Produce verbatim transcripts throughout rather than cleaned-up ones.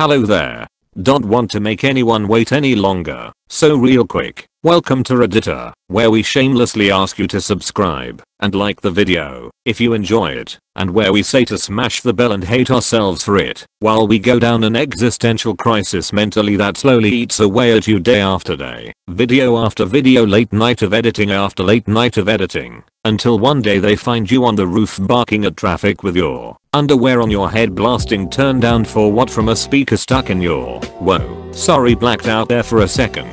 Hello there. Don't want to make anyone wait any longer, so real quick, welcome to Redditor, where we shamelessly ask you to subscribe and like the video if you enjoy it, and where we say to smash the bell and hate ourselves for it while we go down an existential crisis mentally that slowly eats away at you day after day, video after video, late night of editing after late night of editing, until one day they find you on the roof barking at traffic with your underwear on your head blasting Turn Down for What from a speaker stuck in your whoa, sorry, blacked out there for a second.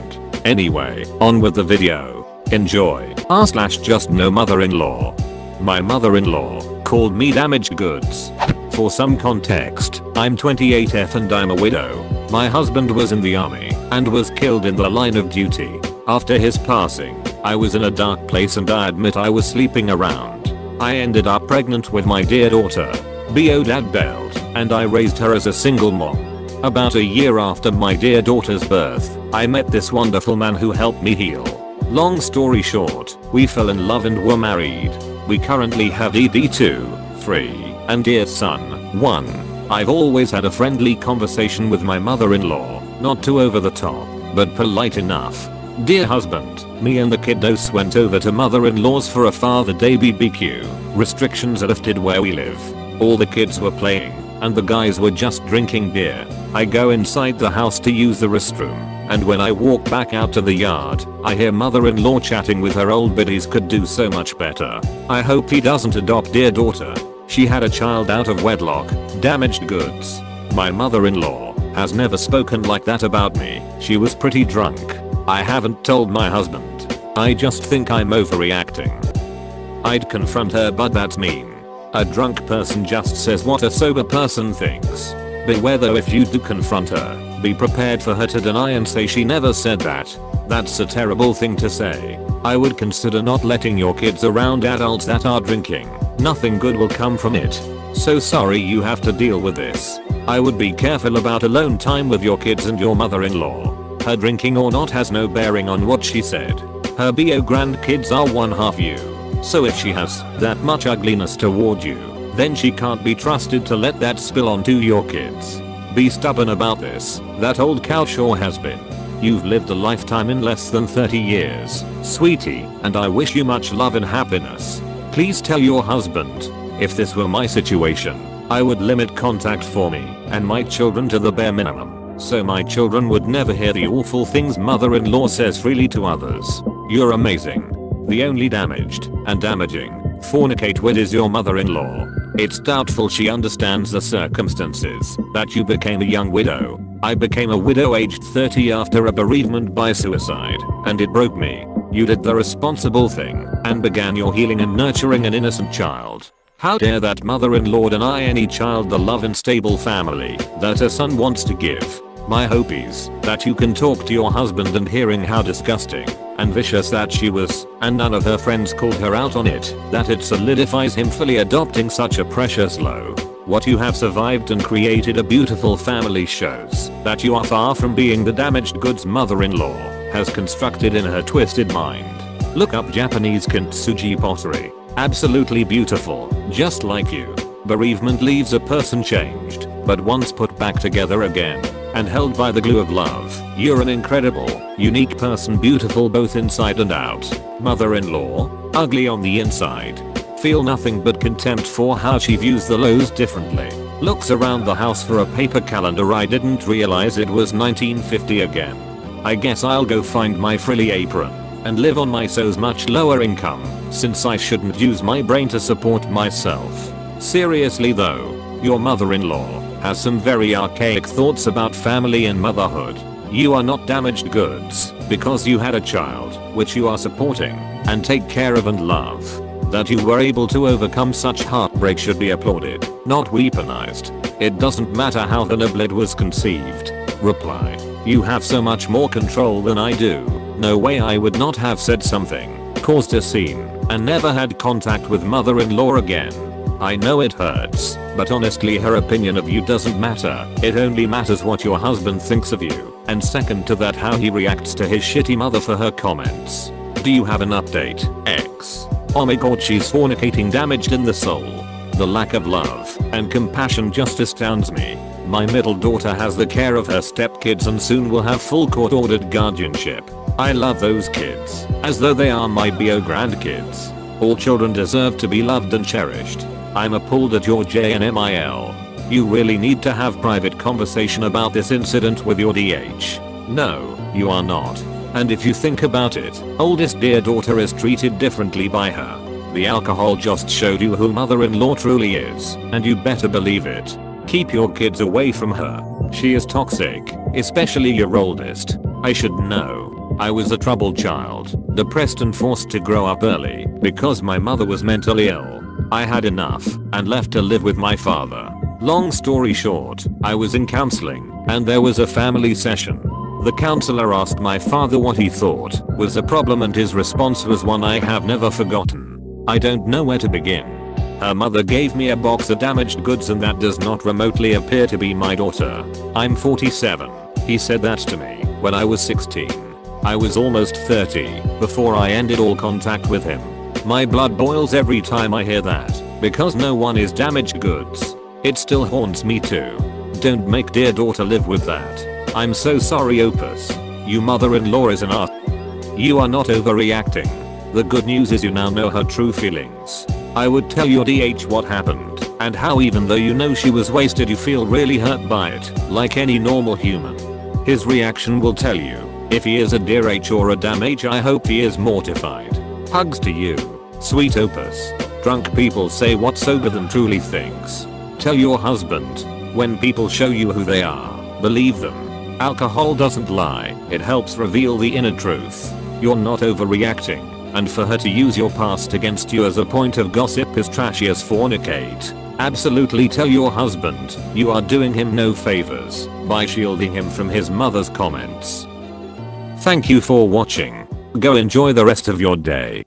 Anyway, on with the video. Enjoy. r slash just no mother-in-law. My mother-in-law called me damaged goods. For some context, I'm twenty-eight F and I'm a widow. My husband was in the army and was killed in the line of duty. After his passing, I was in a dark place and I admit I was sleeping around. I ended up pregnant with my dear daughter. B O dad bailed and I raised her as a single mom. About a year after my dear daughter's birth, I met this wonderful man who helped me heal. Long story short, we fell in love and were married. We currently have E D two, three, and dear son, one. I've always had a friendly conversation with my mother-in-law, not too over the top, but polite enough. Dear husband, me and the kiddos went over to mother-in-law's for a Father Day B B Q. Restrictions are lifted where we live. All the kids were playing, and the guys were just drinking beer. I go inside the house to use the restroom, and when I walk back out to the yard, I hear mother-in-law chatting with her old biddies, could do so much better. I hope he doesn't adopt dear daughter. She had a child out of wedlock, damaged goods. My mother-in-law has never spoken like that about me. She was pretty drunk. I haven't told my husband. I just think I'm overreacting. I'd confront her, but that's mean. A drunk person just says what a sober person thinks. Beware though, if you do confront her, be prepared for her to deny and say she never said that. That's a terrible thing to say. I would consider not letting your kids around adults that are drinking. Nothing good will come from it. So sorry you have to deal with this. I would be careful about alone time with your kids and your mother-in-law. Her drinking or not has no bearing on what she said. Her B O grandkids are one half you. So if she has that much ugliness toward you, then she can't be trusted to let that spill onto your kids. Be stubborn about this. That old cow sure has been. You've lived a lifetime in less than thirty years, sweetie, and I wish you much love and happiness. Please tell your husband, if this were my situation, I would limit contact for me and my children to the bare minimum, so my children would never hear the awful things mother-in-law says freely to others. You're amazing. The only damaged and damaging fornicate with is your mother-in-law. It's doubtful she understands the circumstances that you became a young widow. I became a widow aged thirty after a bereavement by suicide, and it broke me. You did the responsible thing and began your healing and nurturing an innocent child. How dare that mother-in-law deny any child the love and stable family that her son wants to give. My hope is that you can talk to your husband, and hearing how disgusting and vicious that she was, and none of her friends called her out on it, that it solidifies him fully adopting such a precious low. What you have survived and created a beautiful family shows that you are far from being the damaged goods mother-in-law has constructed in her twisted mind. Look up Japanese Kintsugi pottery. Absolutely beautiful, just like you. Bereavement leaves a person changed, but once put back together again and held by the glue of love, you're an incredible, unique person, beautiful both inside and out. Mother-in-law, ugly on the inside. Feel nothing but contempt for how she views the lows differently. Looks around the house for a paper calendar. I didn't realize it was nineteen fifty again. I guess I'll go find my frilly apron and live on my so's much lower income, since I shouldn't use my brain to support myself. Seriously though, your mother-in-law has some very archaic thoughts about family and motherhood. You are not damaged goods because you had a child, which you are supporting and take care of and love. That you were able to overcome such heartbreak should be applauded, not weaponized. It doesn't matter how the niblet was conceived. Reply. You have so much more control than I do. No way I would not have said something, caused a scene, and never had contact with mother-in-law again. I know it hurts, but honestly her opinion of you doesn't matter. It only matters what your husband thinks of you, and second to that, how he reacts to his shitty mother for her comments. Do you have an update, X? Oh my god, she's fornicating, damaged in the soul. The lack of love and compassion just astounds me. My middle daughter has the care of her stepkids and soon will have full court ordered guardianship. I love those kids, as though they are my bio grandkids. All children deserve to be loved and cherished. I'm appalled at your J N M I L. You really need to have private conversation about this incident with your D H. No, you are not. And if you think about it, oldest dear daughter is treated differently by her. The alcohol just showed you who mother-in-law truly is, and you better believe it. Keep your kids away from her. She is toxic, especially your oldest. I should know. I was a troubled child, depressed and forced to grow up early because my mother was mentally ill. I had enough and left to live with my father. Long story short, I was in counseling and there was a family session. The counselor asked my father what he thought was the problem and his response was one I have never forgotten. I don't know where to begin. Her mother gave me a box of damaged goods and that does not remotely appear to be my daughter. I'm forty-seven. He said that to me when I was sixteen. I was almost thirty before I ended all contact with him. My blood boils every time I hear that because no one is damaged goods. It still haunts me too. Don't make dear daughter live with that. I'm so sorry, Opus. You mother-in-law is an ass. You are not overreacting. The good news is you now know her true feelings. I would tell your D H what happened, and how even though you know she was wasted you feel really hurt by it, like any normal human. His reaction will tell you, if he is a dear H or a damn H. I hope he is mortified. Hugs to you, sweet Opus. Drunk people say what sober them truly thinks. Tell your husband. When people show you who they are, believe them. Alcohol doesn't lie, it helps reveal the inner truth. You're not overreacting. And for her to use your past against you as a point of gossip is trashy as fornicate. Absolutely tell your husband, you are doing him no favors by shielding him from his mother's comments. Thank you for watching. Go enjoy the rest of your day.